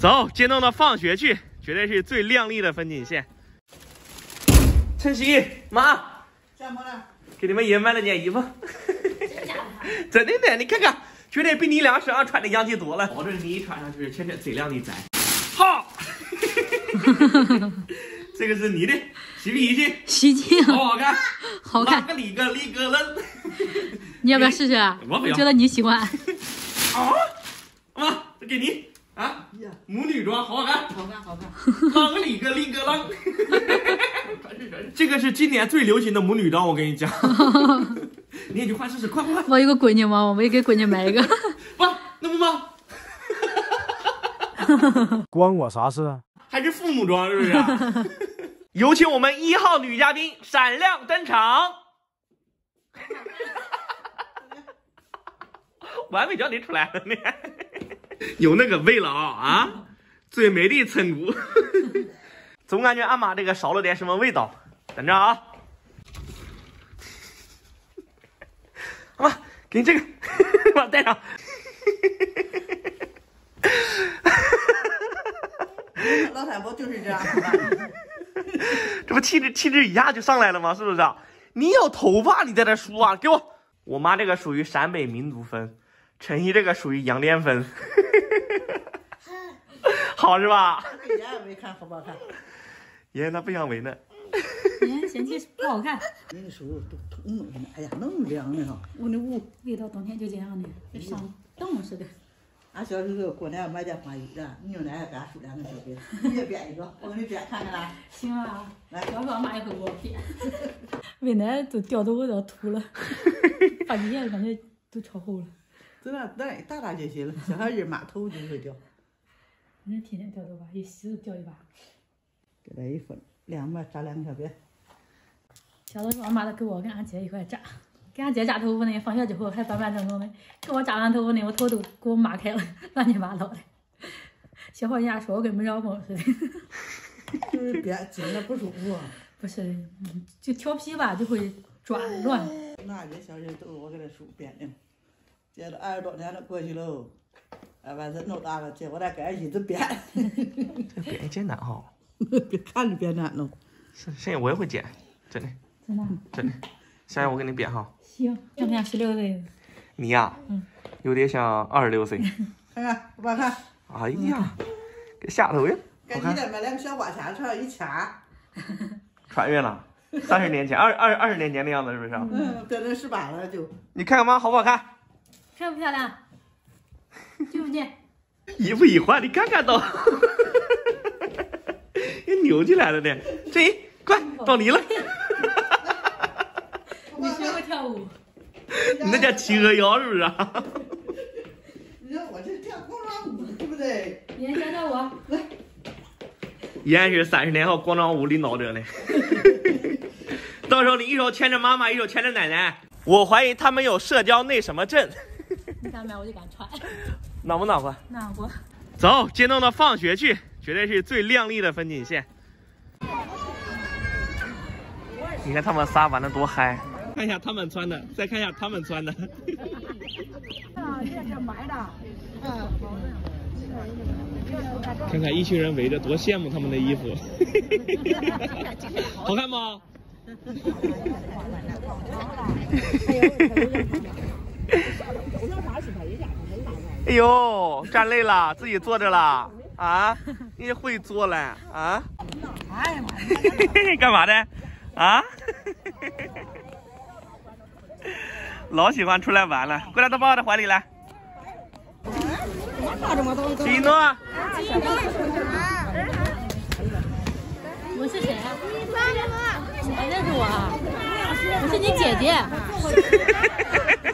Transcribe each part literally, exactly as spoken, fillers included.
走，接弄到放学去，绝对是最亮丽的风景线。晨曦妈，干嘛呢？给你们爷买了件衣服。真的呢，你看看，绝对比你俩身上穿的洋气多了。保证你一穿上去，全是最靓的仔。好，这个是你的，洗不洗净？洗净。好好看，好看。个里个里个了。你要不要试试？我不要。我觉得你喜欢。啊，妈，这给你。 啊，母女装好看，好看，好看，啷个里个里个啷，这个是今年最流行的母女装，我跟你讲，你也去换试试，快快！我有个闺女嘛，我也给闺女买一个，妈，那不吗？关我啥事啊？还是父母装是不是？有请我们一号女嘉宾闪亮登场，我还没叫你出来呢。 有那个味了啊！最美丽村姑，总感觉俺妈这个少了点什么味道。等着啊，妈，给你这个，我带上。老太婆就是这样，这不气质气质一下就上来了吗？是不是？你有头发，你在这梳啊？给我，我妈这个属于陕北民族风，陈曦这个属于羊癫风。 好是吧？给爷爷围看好不好看？爷爷他不想围呢。爷爷嫌弃不好看。那个时候都冻着呢，哎呀，弄凉的哈。我那屋味道冬天就这样的，跟上冻似的。俺小时候过年买点花衣的，你就来给俺梳两个小辫子，你也编一个，我给你编看看啦。行啊，来，要不俺妈也会给我编。未来都掉头发都秃了，把爷爷感觉都朝后了。真的，咱也大大些些了，小孩儿马头就会掉。 你天天掉头发，一洗就掉一把。给他一份，两边扎两个小辫。小的时候，俺妈都给我跟俺姐一块扎，给俺姐扎头发呢，放学之后还板板正正的。给我扎完头发呢，我头都给我抹开了，乱七八糟的。小伙人家说我跟没着风似的。就是别紧着不舒服。不是，就调皮吧，就会抓乱。那些小事都是我给他梳编的，接着二十多年都过去喽。 哎，反正弄大了，结果再给人一直编。这编真难哈！别看着编难喽。是，剩下我也会剪，真的。真的。真的。下面我给你编哈。行，像不像十六岁？你呀，嗯，有点像二十六岁。看看，我看。哎呀，给下头呀！给你再买两个小花钱，穿上一掐。穿越了，三十年前，二二二十年前的样子是不是？嗯，变成十八了就。你看看妈好不好看？漂不漂亮？ 对不对？一不一换，你看看都，又扭起来了呢。这快到你了。你学会跳舞？你那叫企鹅腰是不是？你说我这跳广场舞对不对？你教教我。来，依然是三十年后广场舞领导者呢。到时候你一手牵着妈妈，一手牵着奶奶，我怀疑他们有社交那什么症。 你敢买我就敢穿，暖不暖和？暖和。走，接弄到放学去，绝对是最亮丽的风景线。你看他们仨玩的多嗨！看一下他们穿的，再看一下他们穿的。啊，这是买的。嗯。看看一群人围着，多羡慕他们的衣服。好看吗？哎呦，站累了，自己坐着了啊！你会坐了啊？哎呀妈！干嘛的？啊？老喜欢出来玩了，过来，都抱到怀里来。一诺。我是谁啊？谁认识我啊？我是你姐姐。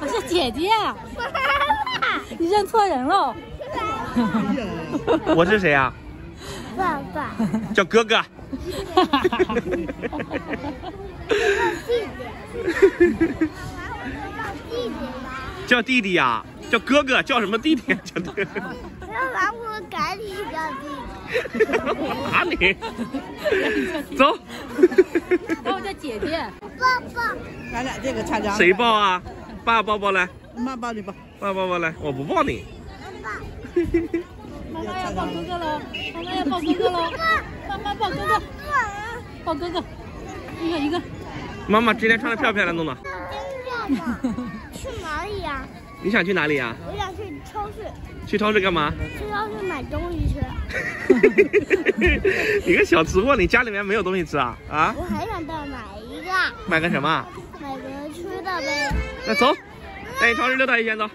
我是姐姐。 你认错人喽！我是谁啊？爸爸叫哥哥。叫弟弟呀？叫哥哥叫什么弟弟？叫弟弟。要把我赶你叫弟弟。我打你！走。然后叫姐姐。抱抱。咱俩这个差点。谁抱啊？爸抱抱来。妈抱你吧。 抱抱抱来，我不抱你。抱。妈妈要抱哥哥喽！妈妈要抱哥哥喽！妈妈抱哥哥，抱哥哥，一个一个。妈妈今天穿的漂不漂亮，东东？真漂亮！去哪里呀？你想去哪里呀？我想去超市。去超市干嘛？去超市买东西吃。你个小吃货，你家里面没有东西吃啊？啊？我还想再买一个。买个什么？买个吃的呗。那走，带你超市溜达一圈，走。